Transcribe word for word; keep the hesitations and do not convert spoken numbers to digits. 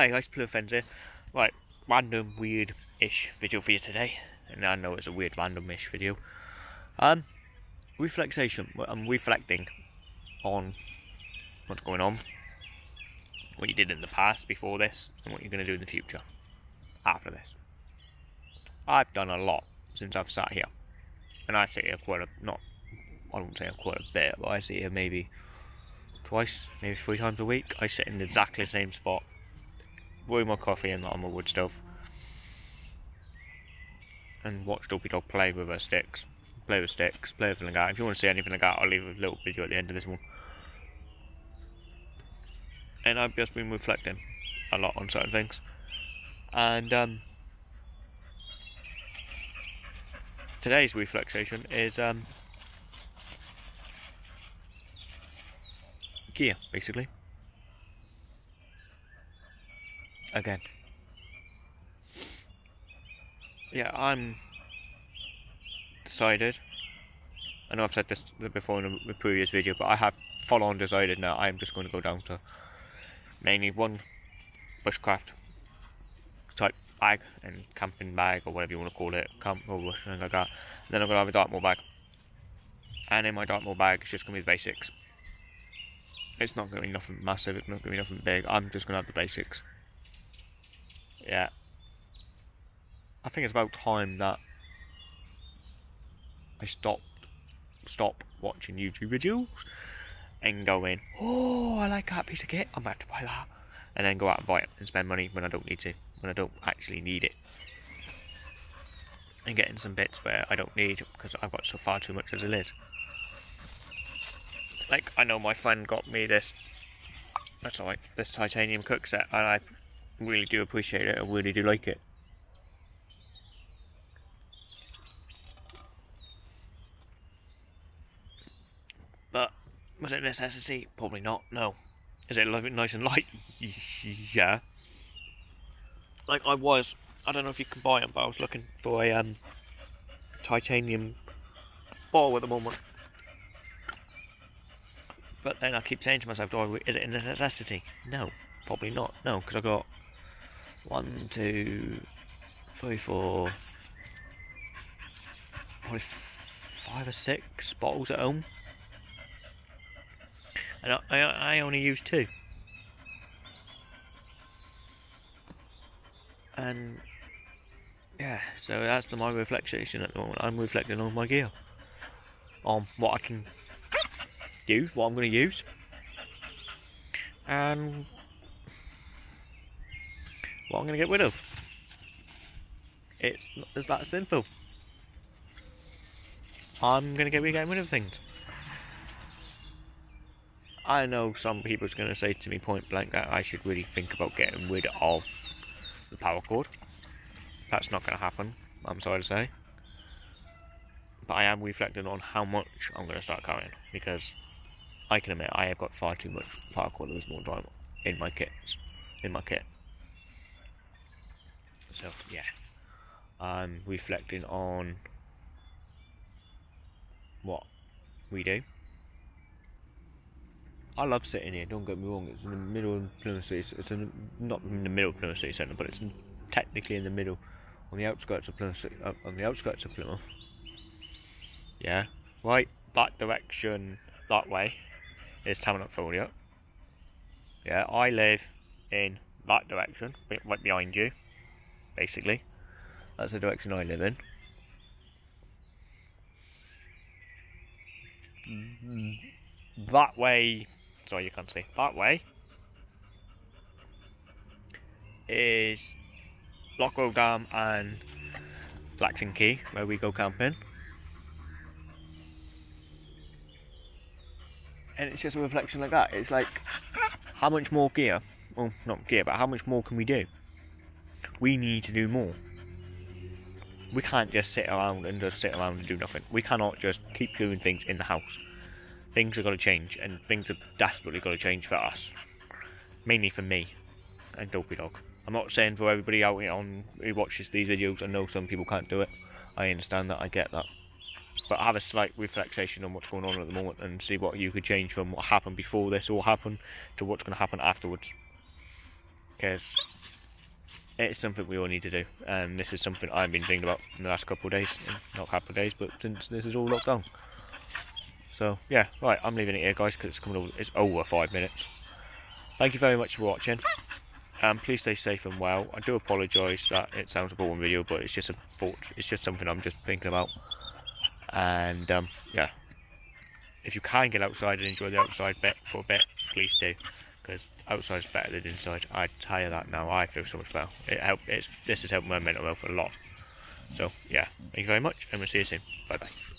Hi guys, Plymouth Fenns here. Right, random weird-ish video for you today. And I know it's a weird random-ish video. Um, reflexation. I'm reflecting on what's going on, what you did in the past before this, and what you're going to do in the future after this. I've done a lot since I've sat here. And I sit here quite a, not, I don't say quite a bit, but I sit here maybe twice, maybe three times a week. I sit in exactly the same spot, brew my coffee and lot of my wood stuff, and watch Dopey Dog play with her sticks, play with sticks, play with like. If you want to see anything like that, I'll leave a little video at the end of this one. And I've just been reflecting a lot on certain things, and um, today's reflection is um, gear, basically. Again, yeah, I'm decided. I know I've said this before in the previous video, but I have full-on decided now. I'm just going to go down to mainly one bushcraft type bag and camping bag or whatever you want to call it, camp or something like that. And then I'm going to have a Dartmoor bag, and in my Dartmoor bag, it's just going to be the basics. It's not going to be nothing massive. It's not going to be nothing big. I'm just going to have the basics. Yeah, I think it's about time that I stopped stop watching YouTube videos and going, oh, I like that piece of kit, I'm gonna have to buy that, and then go out and buy it and spend money when I don't need to, when I don't actually need it, and getting some bits where I don't need because I've got so far too much as it is. Like, I know my friend got me this, that's alright, this titanium cook set, and I really do appreciate it. I really do like it. But was it a necessity? Probably not. No. Is it nice and light? Yeah. Like I was, I don't know if you can buy them, but I was looking for a um, titanium ball at the moment. But then I keep saying to myself, do I, is it a necessity? No. Probably not. No, because I've got one, two, three, four, probably five or six bottles at home, and I, I, I only use two. And yeah, so that's the, my reflection at the moment. I'm reflecting on my gear, on what I can use, what I'm going to use, and what I'm going to get rid of. It's not that simple. I'm going to get getting rid of things. I know some people's going to say to me point blank that I should really think about getting rid of the power cord. That's not going to happen, I'm sorry to say. But I am reflecting on how much I'm going to start carrying, because I can admit I have got far too much power cord at this moment in my kits, in my kit. So yeah, I'm reflecting on what we do. I love sitting here, don't get me wrong, it's in the middle of Plymouth City, it's in, not in the middle of Plymouth City Centre, but it's in, technically in the middle, on the outskirts of Plymouth, uh, on the outskirts of Plymouth. Yeah, right, that direction, that way, is Tamar and Foliot. Yeah, I live in that direction, right behind you. Basically, that's the direction I live in. That way, sorry you can't see, that way is Lockwood Dam and Blackson Key, where we go camping. And it's just a reflection like that. It's like, how much more gear, well not gear, but how much more can we do? We need to do more. We can't just sit around and just sit around and do nothing. We cannot just keep doing things in the house. Things have got to change, and things have desperately got to change for us. Mainly for me and Dopey Dog. I'm not saying for everybody out here on who watches these videos. I know some people can't do it. I understand that, I get that. But have a slight reflection on what's going on at the moment and see what you could change from what happened before this all happened to what's going to happen afterwards. because it's something we all need to do, and this is something I've been thinking about in the last couple of days, not couple of days, but since this is all locked down. So yeah, right, I'm leaving it here, guys, because it's coming over, it's over five minutes. Thank you very much for watching. Um, please stay safe and well. I do apologise that it sounds a boring video, but it's just a thought. It's just something I'm just thinking about. And um, yeah, if you can get outside and enjoy the outside bit for a bit, please do, because outside's better than inside. I tell you that now. I feel so much better. It helped. It's this has helped my mental health a lot. So yeah, thank you very much, and we'll see you soon. Bye bye.